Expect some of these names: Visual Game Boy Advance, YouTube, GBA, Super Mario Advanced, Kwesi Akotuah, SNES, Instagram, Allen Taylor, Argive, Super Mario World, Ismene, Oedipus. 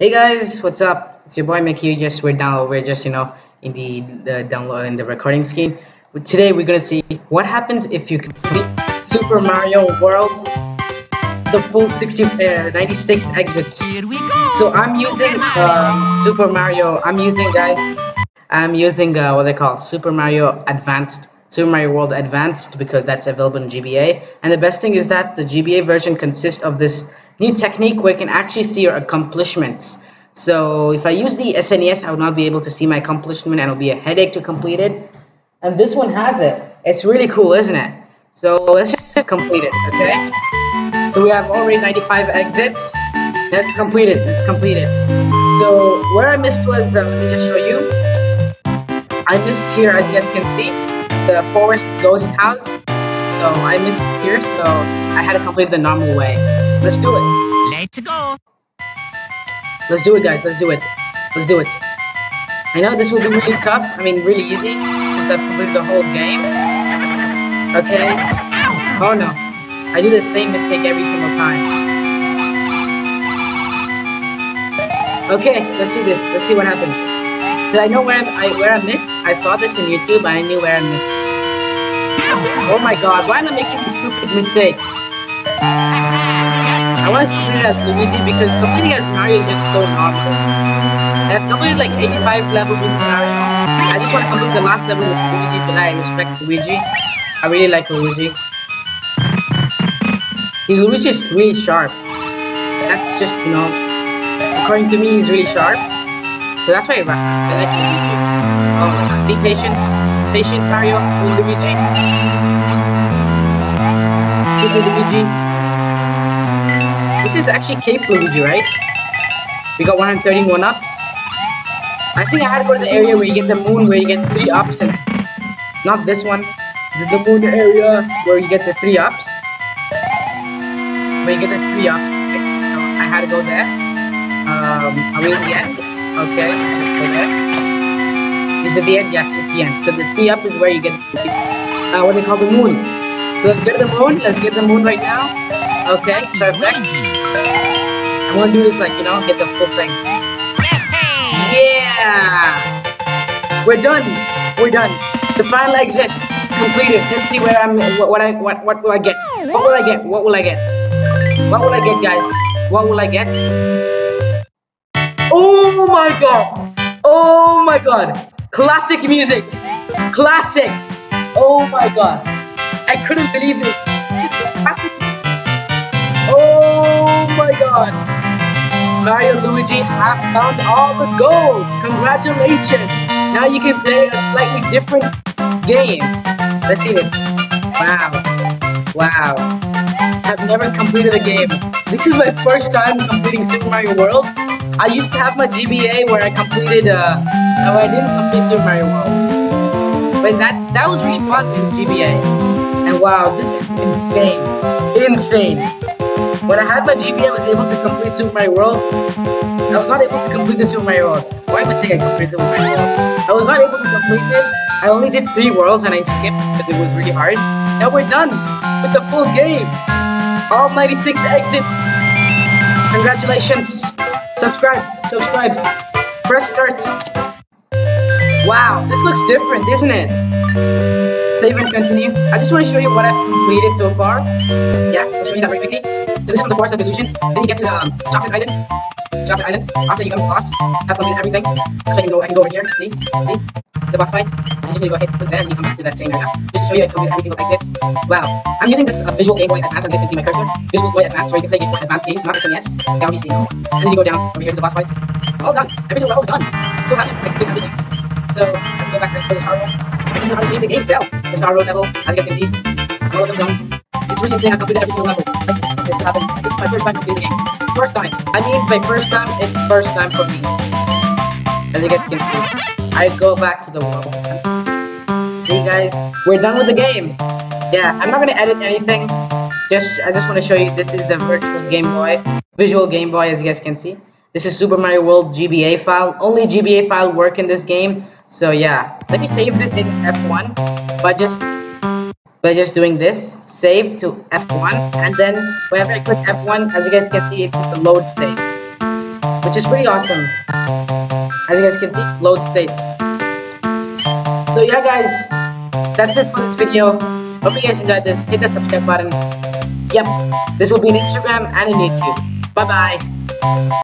Hey guys, what's up? It's your boy Mickey. Yes, we're just in the download and the recording scheme. Today we're gonna see what happens if you complete Super Mario World, the full 96 exits. Here we go. So I'm using Super Mario. I'm using what they call Super Mario Advanced, Super Mario World Advanced, because that's available in GBA. And the best thing is that the GBA version consists of this new technique where you can actually see your accomplishments. So if I use the SNES, I would not be able to see my accomplishment and it would be a headache to complete it. And this one has it. It's really cool, isn't it? So let's just complete it, okay? So we have already 95 exits. Let's complete it, let's complete it. So where I missed was, let me just show you. I missed here, as you guys can see, the forest ghost house. So I missed here, so I had to complete the normal way. Let's do it. Let's go. Let's do it, guys. Let's do it. Let's do it. I know this will be really tough. I mean, really easy, since I've completed the whole game. Okay. Oh no. I do the same mistake every single time. Okay. Let's see this. Let's see what happens. Did I know where I missed? I saw this on YouTube. I knew where I missed. Oh my God. Why am I making these stupid mistakes? I want to complete it as Luigi because completing as Mario is just so novel. And I've completed like 85 levels with Mario. I just want to complete the last level with Luigi so that I respect Luigi. I really like Luigi. Luigi is really sharp. That's just, according to me, he's really sharp. So that's why I like Luigi. Oh, be patient. Patient Mario with Luigi. See Luigi. This is actually Cape Luigi, right? We got 131 ups. I think I had to go to the area where you get the moon, where you get 3 ups in it. Not this one. This is the moon area where you get the 3 ups. Where you get the 3 ups. Okay, so I had to go there. Are we at the end? Okay, should go there. Is it the end? Yes, it's the end. So the 3 up is where you get what they call the moon. So let's get the moon. Let's get the moon right now. Okay, perfect. I want to do this, get the full thing. Yeah! We're done. We're done. The final exit completed. Let's see where I'm. What will I get? What will I get? What will I get? What will I get, guys? What will I get? Oh my God! Oh my God! Classic music. Classic. Oh my God! I couldn't believe it. Classic. Oh my God! Mario and Luigi have found all the goals! Congratulations! Now you can play a slightly different game. Let's see this. Wow. Wow. I've never completed a game. This is my first time completing Super Mario World. I used to have my GBA where I completed where I didn't complete Super Mario World. But that was really fun in GBA. And wow, this is insane. Insane. When I had my GBA, I was able to complete Super Mario World. I was not able to complete the Super Mario World. Why am I saying I completed Super Mario World? I was not able to complete it. I only did 3 worlds and I skipped because it was really hard. Now we're done with the full game. All 96 exits. Congratulations. Subscribe. Subscribe. Press start. Wow, this looks different, isn't it? Save and continue. I just want to show you what I've completed so far. Yeah, I'll show you that very quickly. So this is from the Forest of Illusions. Then you get to the Chocolate Island. Chocolate Island. After you come to boss, have completed everything. So I can go over here. See? See? The boss fight. And usually you go hit put there and you come back to that same area. Just to show you I completed every single exit. Wow. I'm using this Visual Game Boy Advance, as you can see my cursor. Visual Game Boy Advance, where you can play Game Boy Advance games, not SNES. Yeah, obviously no. And then you go down over here to the boss fight. All done. Every single level's done. I'm so happy. I did everything. So I have to go back to the Star Road. I didn't know how to save the game itself. The Star Road level, as you guys can see. All of them done. It's really insane. I completed every single level. This happened. This is my first time completing the game. First time. I mean, my first time, it's first time for me. As you guys can see, I go back to the world. See, guys, we're done with the game. Yeah, I'm not gonna edit anything. I just want to show you. This is the virtual Game Boy, Visual Game Boy, as you guys can see. This is Super Mario World GBA file. Only GBA file work in this game. So yeah, let me save this in F1 by just doing this, save to F1, and then whenever I click F1, as you guys can see, it's in the load state. which is pretty awesome. As you guys can see, load state. So yeah guys, that's it for this video. Hope you guys enjoyed this. Hit the subscribe button. Yep, this will be on Instagram and on YouTube. Bye bye.